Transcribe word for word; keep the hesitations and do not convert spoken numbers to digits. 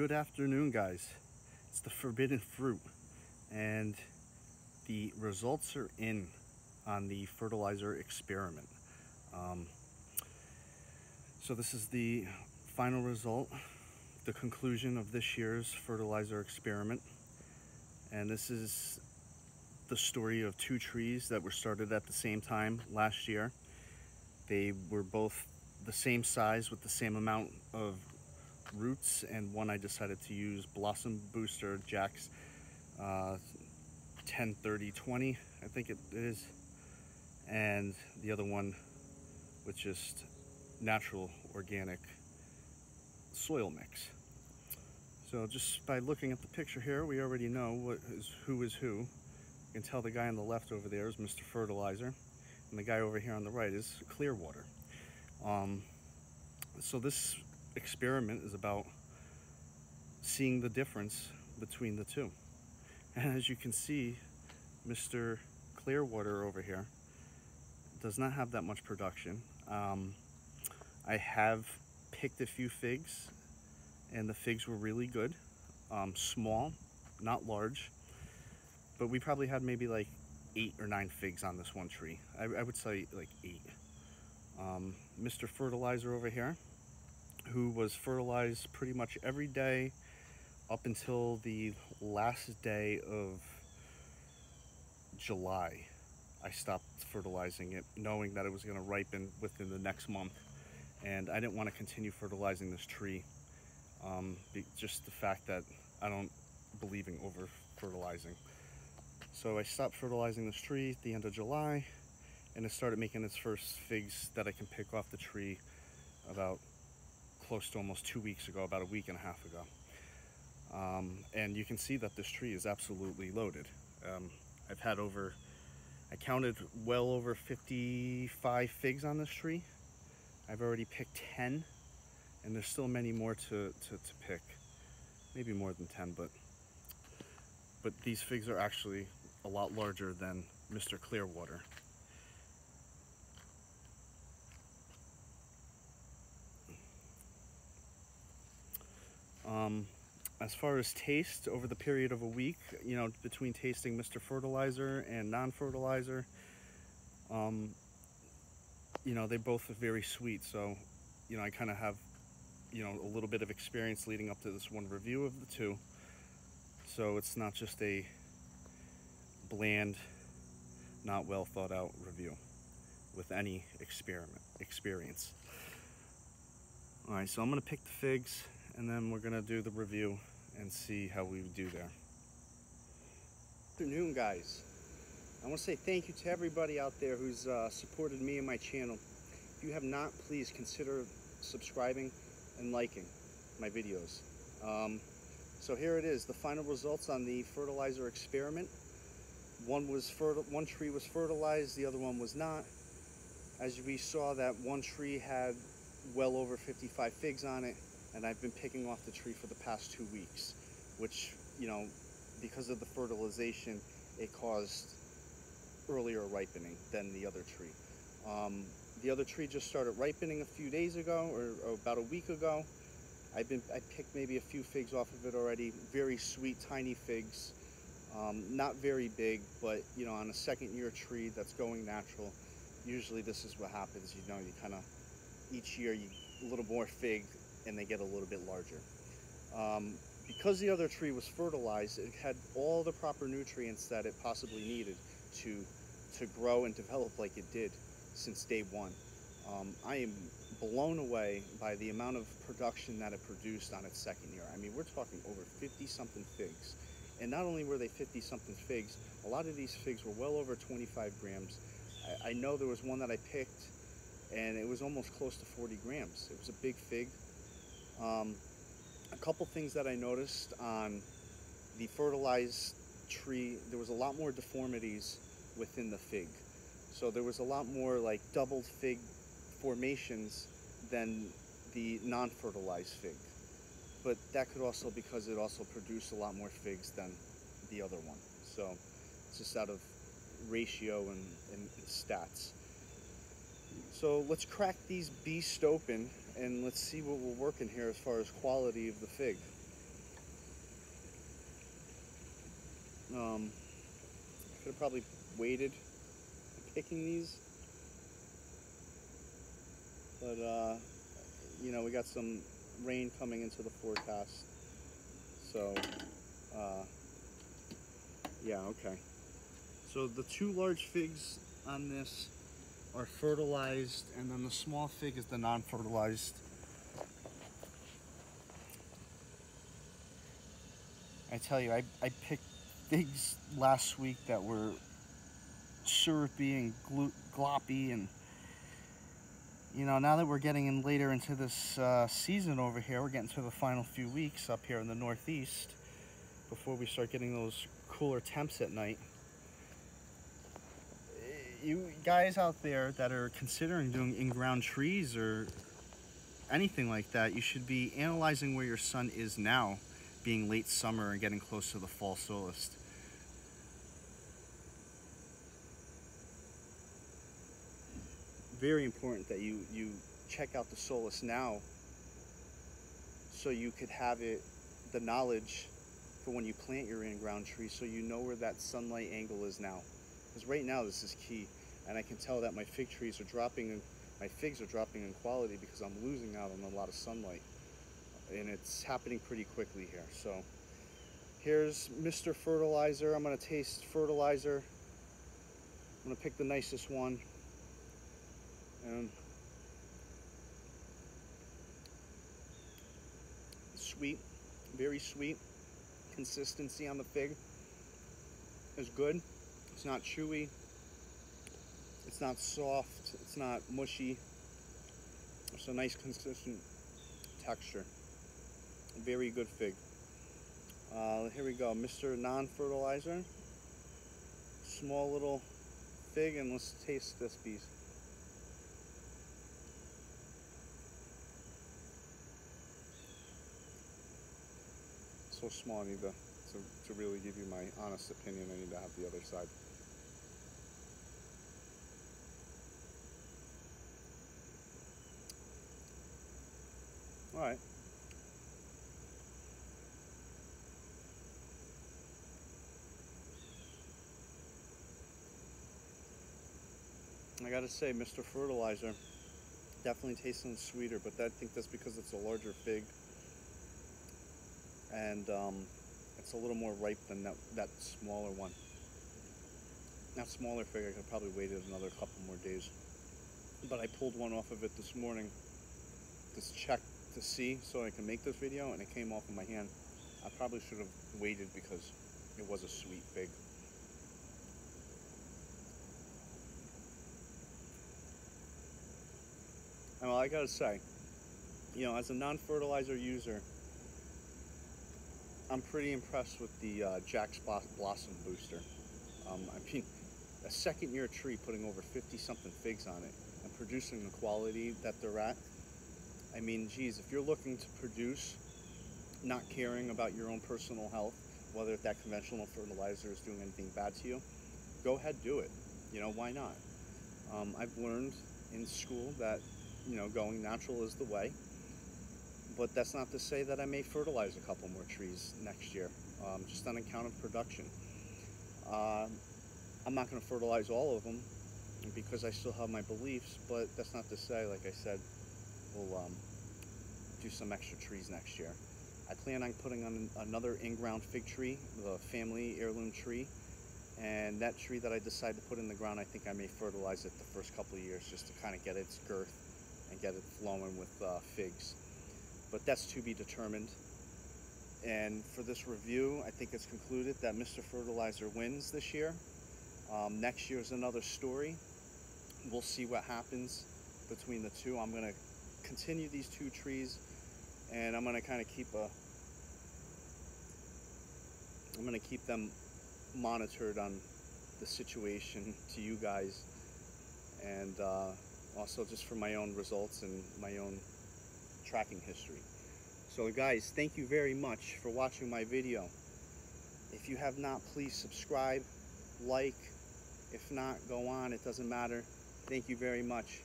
Good afternoon, guys. It's the Forbidden Fruit, and the results are in on the fertilizer experiment. Um, so this is the final result, the conclusion of this year's fertilizer experiment. And this is the story of two trees that were started at the same time last year. They were both the same size with the same amount of roots, and one I decided to use Blossom Booster Jack's uh, ten thirty twenty, I think it is, and the other one with just natural organic soil mix. So just by looking at the picture here, we already know what is who is who. You can tell the guy on the left over there is Mister Fertilizer, and the guy over here on the right is Clearwater. Um, so this experiment is about seeing the difference between the two. And as you can see, Mister Clearwater over here does not have that much production. Um, I have picked a few figs, and the figs were really good. Um, small, not large, but we probably had maybe like eight or nine figs on this one tree. I, I would say like eight. Um, Mister Fertilizer over here, who was fertilized pretty much every day up until the last day of July. I stopped fertilizing it, knowing that it was going to ripen within the next month, and I didn't want to continue fertilizing this tree. Um, just the fact that I don't believe in over fertilizing. So I stopped fertilizing this tree at the end of July, and it started making its first figs that I can pick off the tree about close to almost two weeks ago, about a week and a half ago. Um, and you can see that this tree is absolutely loaded. Um, I've had over, I counted well over fifty-five figs on this tree. I've already picked ten, and there's still many more to, to, to pick. Maybe more than ten, but, but these figs are actually a lot larger than Mister Clearwater. Um, as far as taste, over the period of a week, you know, between tasting Mister Fertilizer and Non-Fertilizer, um, you know, they both are very sweet. So, you know, I kind of have, you know, a little bit of experience leading up to this one review of the two. So it's not just a bland, not well thought out review with any experiment experience. All right, so I'm going to pick the figs, and then we're gonna do the review and see how we do there. Good afternoon, guys. I want to say thank you to everybody out there who's uh, supported me and my channel. If you have not, please consider subscribing and liking my videos. Um, so here it is, the final results on the fertilizer experiment. One was fertile, one tree was fertilized, the other one was not. As we saw, that one tree had well over fifty-five figs on it, and I've been picking off the tree for the past two weeks, which, you know, because of the fertilization, it caused earlier ripening than the other tree. Um, the other tree just started ripening a few days ago, or, or about a week ago. I've been, I picked maybe a few figs off of it already. Very sweet, tiny figs, um, not very big, but, you know, on a second year tree that's going natural, usually this is what happens. You know, you kind of, each year, you a little more fig, and they get a little bit larger. Um, because the other tree was fertilized, it had all the proper nutrients that it possibly needed to, to grow and develop like it did since day one. Um, I am blown away by the amount of production that it produced on its second year. I mean, we're talking over fifty something figs. And not only were they fifty something figs, a lot of these figs were well over twenty-five grams. I, I know there was one that I picked, and it was almost close to forty grams. It was a big fig. Um, a couple things that I noticed on the fertilized tree, there was a lot more deformities within the fig. So there was a lot more like doubled fig formations than the non-fertilized fig. But that could also, because it also produced a lot more figs than the other one. So it's just out of ratio and, and, and stats. So let's crack these beasts open, and let's see what we're working here as far as quality of the fig. Um, I should have probably waited picking these. But, uh, you know, we got some rain coming into the forecast. So, uh, yeah, okay. So the two large figs on this are fertilized, and then the small fig is the non-fertilized. I tell you, I, I picked figs last week that were syrupy and gloppy, and you know, now that we're getting in later into this uh, season over here, we're getting to the final few weeks up here in the Northeast before we start getting those cooler temps at night. You guys out there that are considering doing in-ground trees or anything like that, you should be analyzing where your sun is now, being late summer and getting close to the fall solstice. Very important that you, you check out the solstice now so you could have it, the knowledge for when you plant your in-ground tree, so you know where that sunlight angle is now. Because right now this is key, and I can tell that my fig trees are dropping, in, my figs are dropping in quality because I'm losing out on a lot of sunlight, and it's happening pretty quickly here. So here's Mister Fertilizer. I'm gonna taste fertilizer. I'm gonna pick the nicest one. And sweet, very sweet. Consistency on the fig is good. It's not chewy, it's not soft, it's not mushy. It's a nice consistent texture. Very good fig. Uh, here we go, Mister Non-Fertilizer. Small little fig, and let's taste this beast. So small, I need to, to, to really give you my honest opinion, I need to have the other side. All right. I gotta say, Mister Fertilizer definitely tastes a little sweeter, but that, I think that's because it's a larger fig, and um, it's a little more ripe than that, that smaller one. That smaller fig, I could probably waited another couple more days, but I pulled one off of it this morning, just check to see so I can make this video, and it came off of my hand. I probably should have waited because it was a sweet fig. And well, I gotta say, you know, as a non-fertilizer user, I'm pretty impressed with the uh, Jack's Blossom Booster. Um, I mean, a second-year tree putting over fifty-something figs on it and producing the quality that they're at. I mean, geez, if you're looking to produce, not caring about your own personal health, whether that conventional fertilizer is doing anything bad to you, go ahead, do it. You know, why not? Um, I've learned in school that, you know, going natural is the way, but that's not to say that I may fertilize a couple more trees next year, um, just on account of production. Uh, I'm not going to fertilize all of them because I still have my beliefs, but that's not to say, like I said, we'll um, do some extra trees next year. I plan on putting on another in-ground fig tree, the family heirloom tree, and that tree that I decide to put in the ground, I think I may fertilize it the first couple of years just to kind of get its girth and get it flowing with uh, figs. But that's to be determined. And for this review, I think it's concluded that Mister Fertilizer wins this year. Um, next year is another story. We'll see what happens between the two. I'm gonna continue these two trees, and I'm gonna kind of keep a, I'm gonna keep them monitored on the situation to you guys, and uh, also just for my own results and my own tracking history. So guys, thank you very much for watching my video. If you have not, please subscribe, like. If not, go on, it doesn't matter. Thank you very much.